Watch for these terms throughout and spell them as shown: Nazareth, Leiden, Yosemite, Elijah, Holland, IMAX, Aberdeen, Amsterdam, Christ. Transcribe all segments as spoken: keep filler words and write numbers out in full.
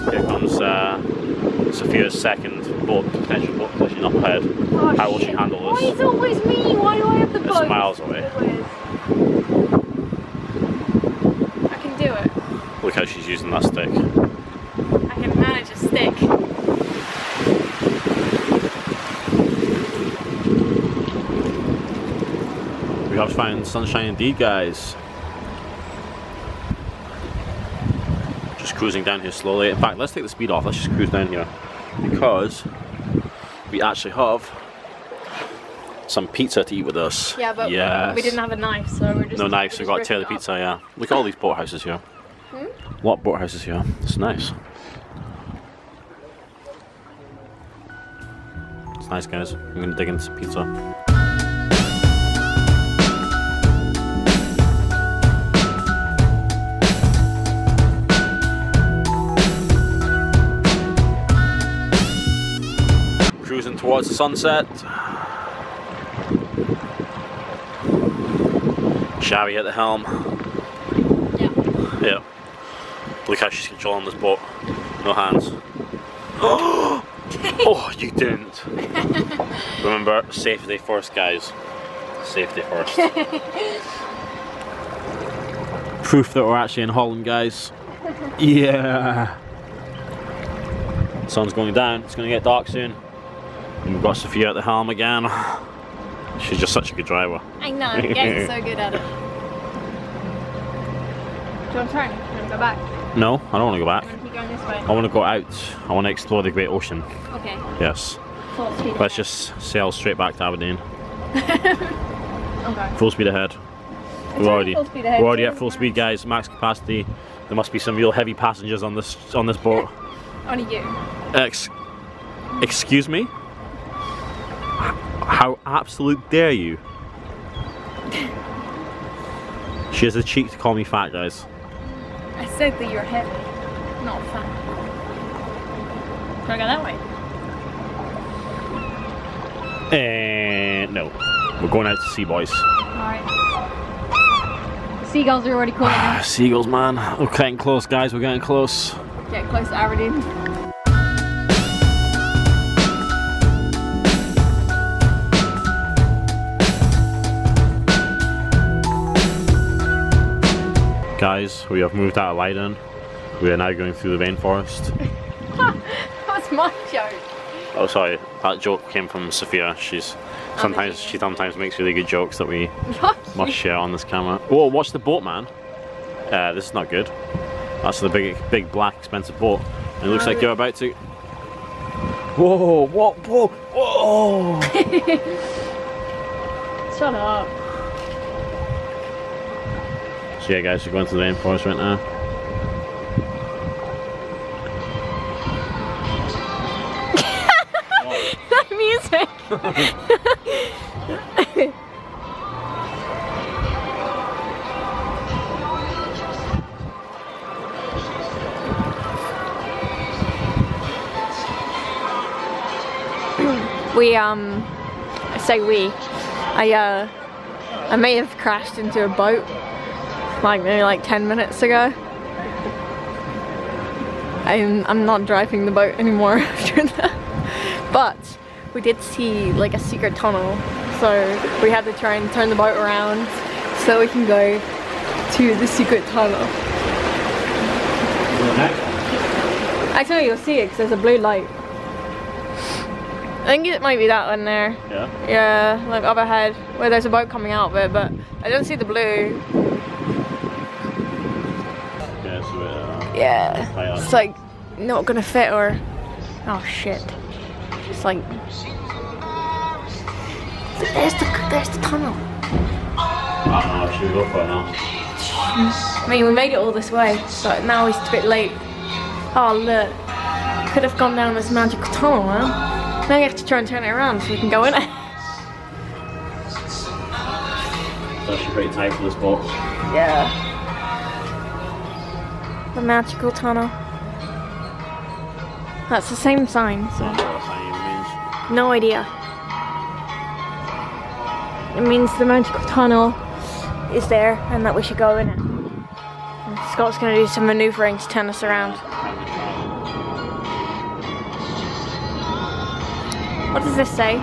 Here comes uh, Sophia's second boat potential boat position up ahead. Oh, how will she handle this? Why is it always me? Why do I have the boat? It's miles away. I can do it. Look how she's using that stick. I can manage a stick. We have found sunshine indeed, guys. Cruising down here slowly. In fact, let's take the speed off, let's just cruise down here, because we actually have some pizza to eat with us. Yeah, but yes. we didn't have a knife, so we're just... No knife, so we've got to tear the pizza, yeah. Look at all these boathouses here. Hmm? A lot of boathouses here. It's nice. It's nice, guys. I'm going to dig into some pizza. Cruising towards the sunset. Shabby at the helm. Yeah. Yeah. Look how she's controlling this boat. No hands. Oh, oh you didn't. Remember, safety first, guys. Safety first. Proof that we're actually in Holland, guys. Yeah. Sun's going down. It's going to get dark soon. We've got Sophia at the helm again. She's just such a good driver. I know, I'm getting so good at it. Do you want to turn? Do you want to go back? No, I don't want to go back. You want to keep going this way? I want to go out. I want to explore the great ocean. Okay. Yes. Full speed ahead. Let's just sail straight back to Aberdeen. Okay. Full speed ahead. We're already, full speed ahead. We're already at full speed, guys. Max capacity. There must be some real heavy passengers on this on this boat. Only you. Ex excuse me? How absolute dare you? She has the cheek to call me fat, guys. I said that you're heavy, not fat. Can I go that way? Uh, no. We're going out to sea, boys. Alright. Seagulls are already calling us. Seagulls, man. We're getting close, guys. We're getting close. Getting close to Aberdeen. Guys, we have moved out of Leiden. We are now going through the rainforest. That's my joke. Oh, sorry. That joke came from Sophia. She's sometimes she sometimes makes really good jokes that we must share on this camera. Whoa! Watch the boat, man. Uh, this is not good. That's the big, big black, expensive boat. And it looks like you're about to. Whoa! What? Whoa! Whoa! Shut up. Yeah, guys, we're going to the rainforest right now. That music! we, um, I say we, I, uh, I may have crashed into a boat. Like maybe like ten minutes ago. I'm, I'm not driving the boat anymore after that. But we did see like a secret tunnel, so we had to try and turn the boat around so we can go to the secret tunnel. Actually you'll see it because there's a blue light. I think it might be that one there. Yeah? Yeah, like up ahead where there's a boat coming out of it, but I don't see the blue. Yeah, it's like not gonna fit or oh shit. It's like there's the there's the tunnel. I don't know, should we go for it now? I mean, we made it all this way, but now it's a bit late. Oh look, could have gone down this magical tunnel, huh? Now we have to try and turn it around so we can go in it. It's actually pretty tight for this box. Yeah. The magical tunnel. That's the same sign, so. No idea. It means the Mount Tunnel is there and that we should go in it. And Scott's going to do some manoeuvring to turn us around. What does this say?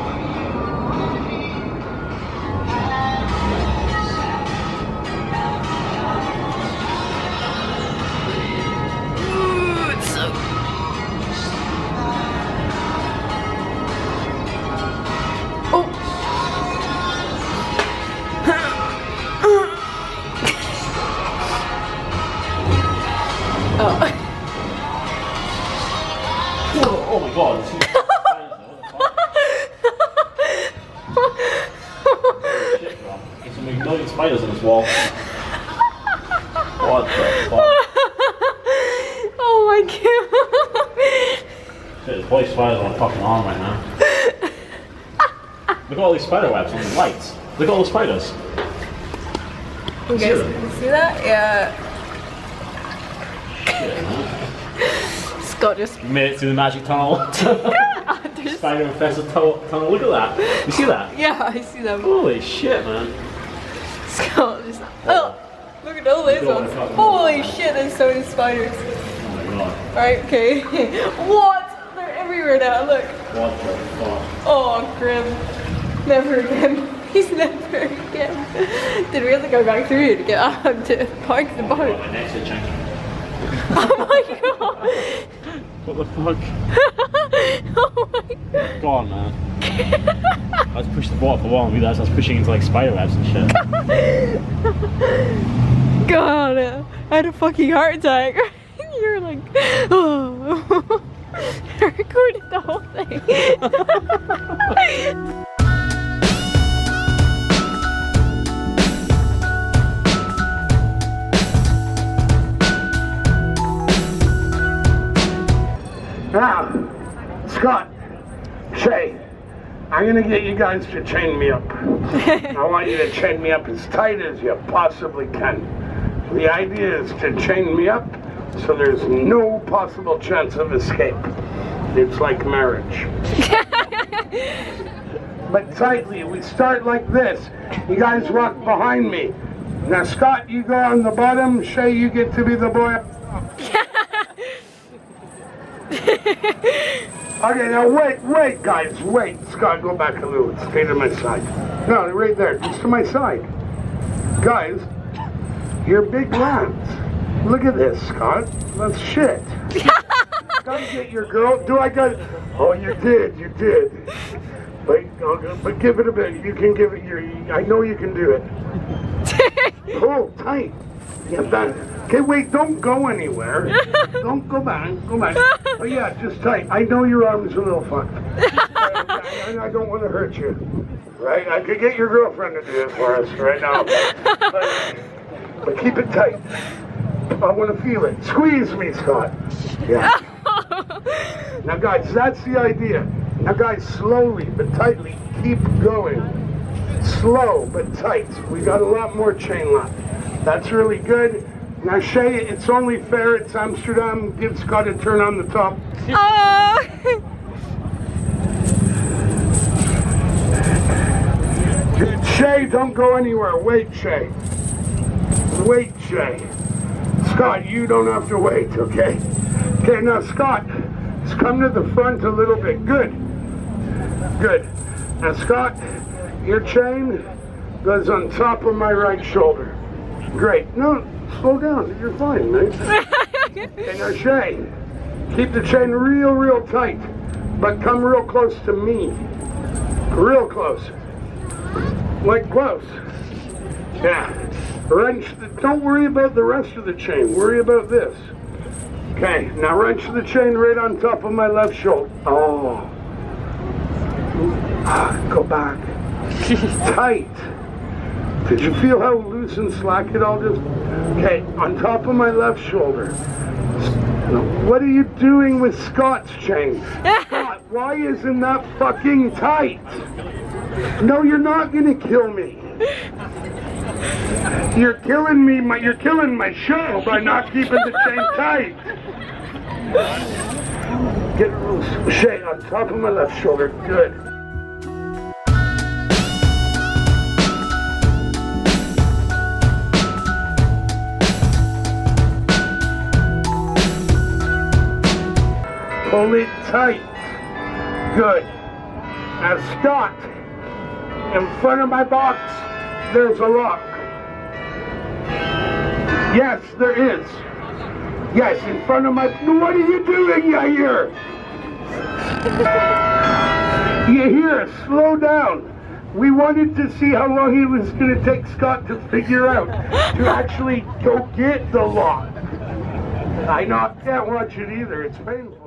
Spiders on this wall. What the fuck? Oh my god. Shit, there's bloody spiders on my fucking arm right now. Look at all these spider webs on the lights. Look at all the spiders. You guys can see that? Yeah. Scott just made it through the magic tunnel. Spider infested tunnel. Look at that. You see that? Yeah, I see that. Holy shit, man. Scott just, oh, look at all these ones. Holy shit, there's so many spiders. Oh my god. Alright, okay. What? They're everywhere now, look. What the fuck? Oh, grim. Never again. He's never again. Did we have to go back through to get out to park the boat? Oh my god. What the fuck? Oh my god. Go on, man. I was pushing the ball up the wall and realised I was pushing into like spider webs and shit. God, I had a fucking heart attack. You were like, oh. I recorded the whole thing. Now, Scott, Shay. I'm gonna get you guys to chain me up. I want you to chain me up as tight as you possibly can. The idea is to chain me up so there's no possible chance of escape. It's like marriage. But tightly, we start like this. You guys walk behind me. Now Scott, you go on the bottom. Shay, you get to be the boy up top. Okay, now wait, wait, guys, wait. Scott, go back a little. Stay to my side. No, right there, just to my side. Guys, you're big lads. Look at this, Scott. That's shit. Gotta get your girl. Do I got? Oh, you did, you did. But, okay, but give it a bit. You can give it your. I know you can do it. Oh, tight. Yeah, done. Okay, wait, don't go anywhere. Don't go back, go back. Oh yeah, just tight. I know your arm's a little fucked. I, I, I don't want to hurt you, right? I could get your girlfriend to do it for us right now. But, but keep it tight. I want to feel it. Squeeze me, Scott. Yeah. Now guys, that's the idea. Now guys, slowly but tightly, keep going. Slow but tight. We got a lot more chain left. That's really good. Now Shay, it's only fair, it's Amsterdam, give Scott a turn on the top. Oh. Shay, don't go anywhere, wait Shay. Wait Shay. Scott, you don't have to wait, okay? Okay, now Scott, just come to the front a little bit, good. Good. Now Scott, your chain goes on top of my right shoulder. Great. No. Slow down, you're fine, mate. And now Shay, keep the chain real, real tight, but come real close to me. Real close. Like close. Yeah. Wrench the, don't worry about the rest of the chain, worry about this. Okay, now wrench the chain right on top of my left shoulder. Oh. Ah, go back. Tight. Did you feel how loose and slack it all just? Okay, on top of my left shoulder. What are you doing with Scott's chain? Scott, why isn't that fucking tight? No, you're not gonna kill me. You're killing me, my, you're killing my show by not keeping the chain tight. Get loose. Shay, on top of my left shoulder, good. Pull it tight. Good. Now start. In front of my box, there's a rock. Yes, there is. Yes, in front of my... What are you doing, Yair? Yair, slow down. We wanted to see how long it was going to take Scott to figure out to actually go get the lock. I not, can't watch it either. It's painful.